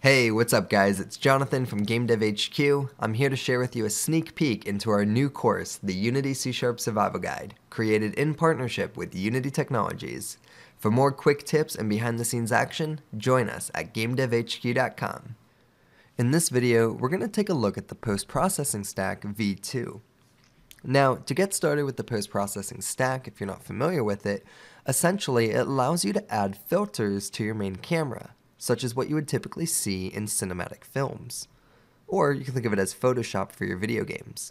Hey, what's up guys? It's Jonathan from GameDevHQ. I'm here to share with you a sneak peek into our new course, the Unity C# Survival Guide, created in partnership with Unity Technologies. For more quick tips and behind-the-scenes action, join us at GameDevHQ.com. In this video, we're going to take a look at the Post Processing Stack V2. Now, to get started with the Post Processing Stack, if you're not familiar with it, essentially it allows you to add filters to your main camera, such as what you would typically see in cinematic films. Or you can think of it as Photoshop for your video games.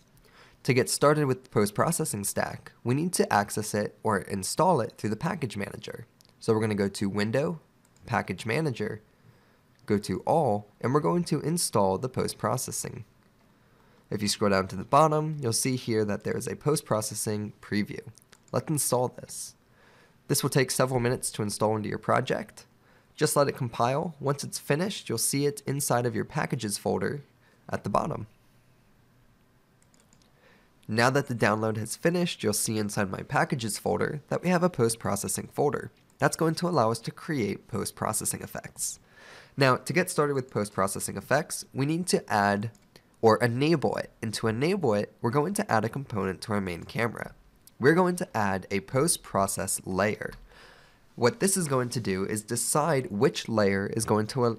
To get started with the post-processing stack, we need to access it or install it through the package manager. So we're going to go to Window, Package Manager, go to All, and we're going to install the post-processing. If you scroll down to the bottom, you'll see here that there is a post-processing preview. Let's install this. This will take several minutes to install into your project. Just let it compile. Once it's finished, you'll see it inside of your packages folder at the bottom. Now that the download has finished, you'll see inside my packages folder that we have a post-processing folder. That's going to allow us to create post-processing effects. Now, to get started with post-processing effects, we need to add or enable it. And to enable it, we're going to add a component to our main camera. We're going to add a post-process layer. What this is going to do is decide which layer is going to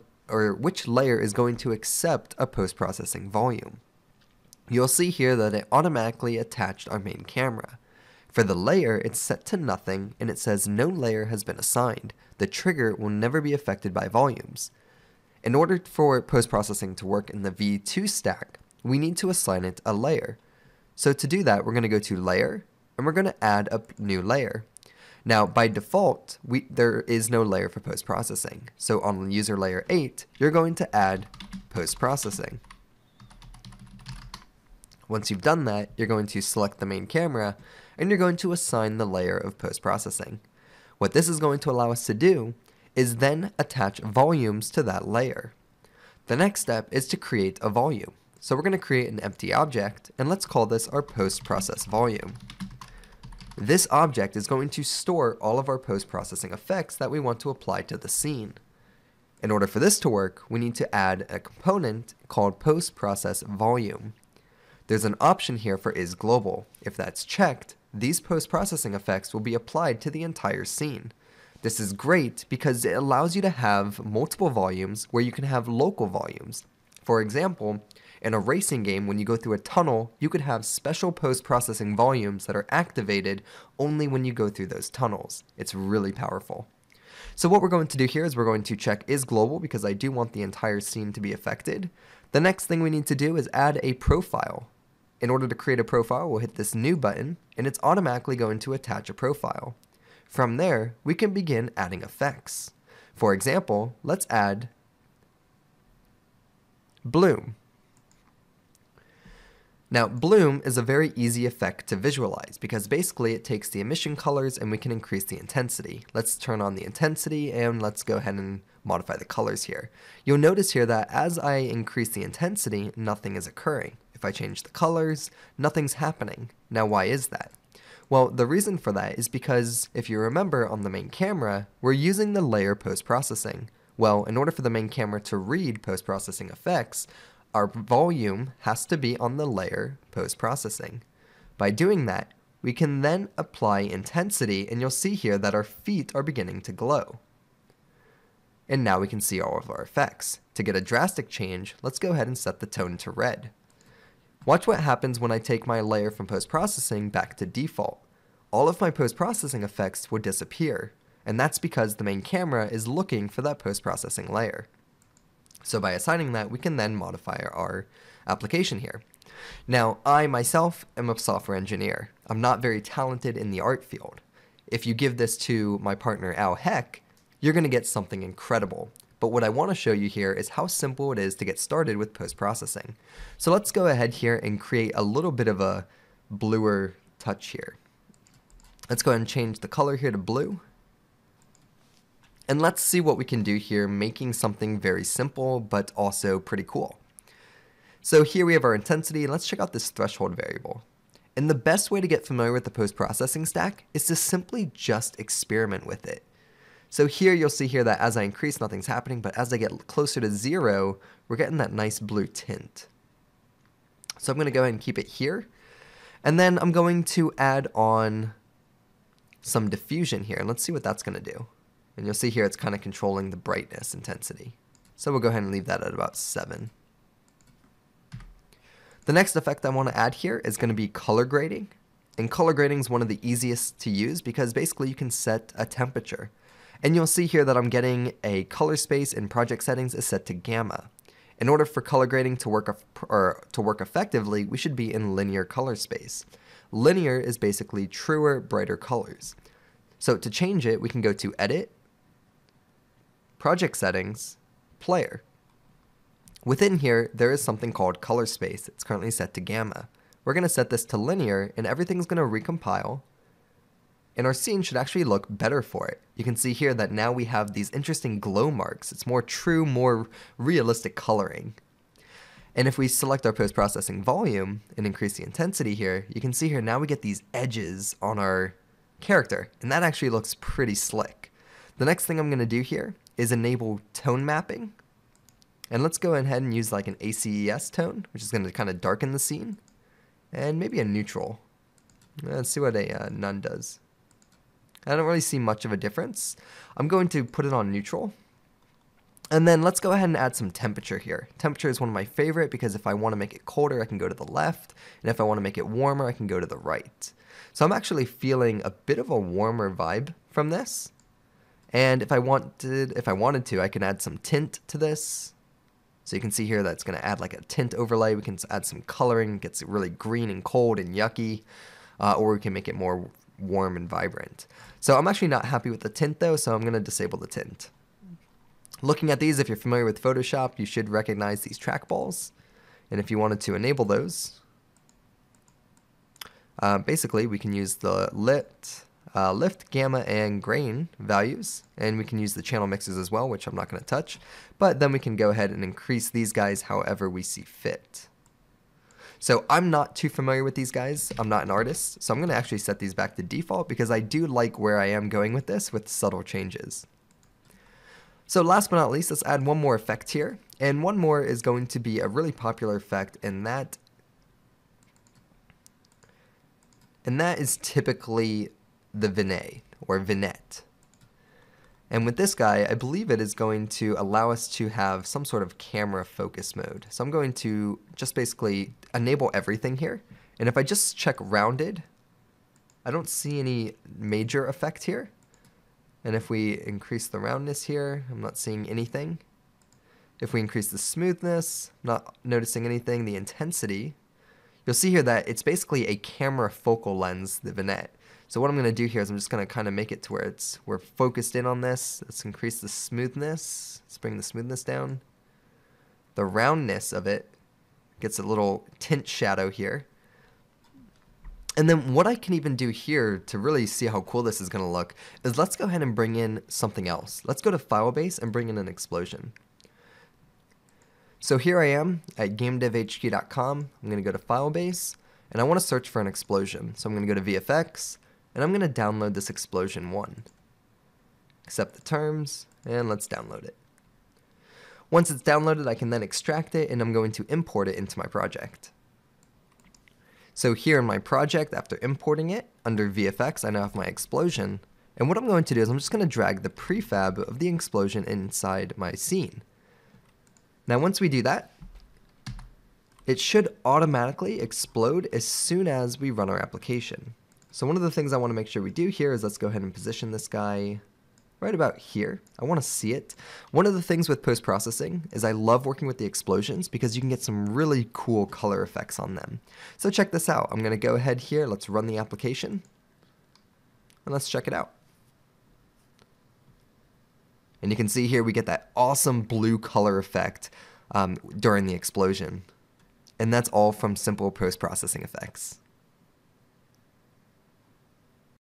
accept a post-processing volume. You'll see here that it automatically attached our main camera. For the layer, it's set to nothing and it says no layer has been assigned. The trigger will never be affected by volumes. In order for post-processing to work in the V2 stack, we need to assign it a layer. So to do that, we're going to go to Layer and we're going to add a new layer. Now, by default, there is no layer for post-processing. So on user layer 8, you're going to add post-processing. Once you've done that, you're going to select the main camera, and you're going to assign the layer of post-processing. What this is going to allow us to do is then attach volumes to that layer. The next step is to create a volume. So we're going to create an empty object, and let's call this our post-process volume. This object is going to store all of our post-processing effects that we want to apply to the scene. In order for this to work, we need to add a component called post-process volume. There's an option here for is global. If that's checked, these post-processing effects will be applied to the entire scene. This is great because it allows you to have multiple volumes where you can have local volumes. For example, in a racing game, when you go through a tunnel, you could have special post-processing volumes that are activated only when you go through those tunnels. It's really powerful. So what we're going to do here is we're going to check is global because I do want the entire scene to be affected. The next thing we need to do is add a profile. In order to create a profile, we'll hit this new button, and it's automatically going to attach a profile. From there, we can begin adding effects. For example, let's add bloom. Now, bloom is a very easy effect to visualize because basically it takes the emission colors and we can increase the intensity. Let's turn on the intensity and let's go ahead and modify the colors here. You'll notice here that as I increase the intensity, nothing is occurring. If I change the colors, nothing's happening. Now, why is that? Well, the reason for that is because if you remember on the main camera, we're using the layer post-processing. Well, in order for the main camera to read post-processing effects, our volume has to be on the layer post-processing. By doing that, we can then apply intensity, and you'll see here that our feet are beginning to glow. And now we can see all of our effects. To get a drastic change, let's go ahead and set the tone to red. Watch what happens when I take my layer from post-processing back to default. All of my post-processing effects will disappear, and that's because the main camera is looking for that post-processing layer. So by assigning that, we can then modify our application here. Now, I myself am a software engineer. I'm not very talented in the art field. If you give this to my partner, Al Heck, you're going to get something incredible. But what I want to show you here is how simple it is to get started with post-processing. So let's go ahead here and create a little bit of a bluer touch here. Let's go ahead and change the color here to blue. And let's see what we can do here, making something very simple, but also pretty cool. So here we have our intensity. Let's check out this threshold variable. And the best way to get familiar with the post-processing stack is to simply just experiment with it. So here you'll see here that as I increase, nothing's happening, but as I get closer to 0, we're getting that nice blue tint. So I'm going to go ahead and keep it here. And then I'm going to add on some diffusion here, and let's see what that's going to do. And you'll see here it's kind of controlling the brightness intensity. So we'll go ahead and leave that at about 7. The next effect I want to add here is going to be color grading. And color grading is one of the easiest to use because basically you can set a temperature. And you'll see here that I'm getting a color space in project settings is set to gamma. In order for color grading to work effectively, we should be in linear color space. Linear is basically truer, brighter colors. So to change it, we can go to Edit, Project Settings, Player. Within here, there is something called color space. It's currently set to gamma. We're going to set this to linear, and everything's going to recompile. And our scene should actually look better for it. You can see here that now we have these interesting glow marks. It's more true, more realistic coloring. And if we select our post-processing volume and increase the intensity here, you can see here now we get these edges on our character, and that actually looks pretty slick. The next thing I'm going to do here is enable tone mapping. And let's go ahead and use like an ACES tone, which is going to kind of darken the scene, and maybe a neutral. Let's see what a none does. I don't really see much of a difference. I'm going to put it on neutral. And then let's go ahead and add some temperature here. Temperature is one of my favorite because if I want to make it colder, I can go to the left. And if I want to make it warmer, I can go to the right. So I'm actually feeling a bit of a warmer vibe from this. And if I wanted to, I can add some tint to this. So you can see here that's going to add like a tint overlay. We can add some coloring. It gets really green and cold and yucky. Or we can make it more warm and vibrant. So I'm actually not happy with the tint though, so I'm going to disable the tint. Looking at these, if you're familiar with Photoshop, you should recognize these trackballs. And if you wanted to enable those, basically we can use the lift, gamma, and grain values, and we can use the channel mixes as well, which I'm not going to touch, but then we can go ahead and increase these guys however we see fit. So I'm not too familiar with these guys. I'm not an artist, so I'm going to actually set these back to default because I do like where I am going with this with subtle changes. So last but not least, let's add one more effect here. And one more is going to be a really popular effect, and that is typically the vignette or vignette. And with this guy, I believe it is going to allow us to have some sort of camera focus mode. So I'm going to just basically enable everything here. And if I just check rounded, I don't see any major effect here. And if we increase the roundness here, I'm not seeing anything. If we increase the smoothness, not noticing anything, the intensity, you'll see here that it's basically a camera focal lens, the vignette. So what I'm going to do here is I'm just going to kind of make it to where we're focused in on this. Let's increase the smoothness. Let's bring the smoothness down. The roundness of it gets a little tint shadow here. And then what I can even do here to really see how cool this is going to look is let's go ahead and bring in something else. Let's go to Filebase and bring in an explosion. So here I am at GameDevHQ.com. I'm going to go to Filebase, and I want to search for an explosion. So I'm going to go to VFX. And I'm going to download this explosion one. Accept the terms, and let's download it. Once it's downloaded, I can then extract it, and I'm going to import it into my project. So here in my project, after importing it, under VFX, I now have my explosion. And what I'm going to do is I'm just going to drag the prefab of the explosion inside my scene. Now once we do that, it should automatically explode as soon as we run our application. So one of the things I want to make sure we do here is let's go ahead and position this guy right about here. I want to see it. One of the things with post-processing is I love working with the explosions because you can get some really cool color effects on them. So check this out. I'm going to go ahead here. Let's run the application. And let's check it out. And you can see here we get that awesome blue color effect during the explosion. And that's all from simple post-processing effects.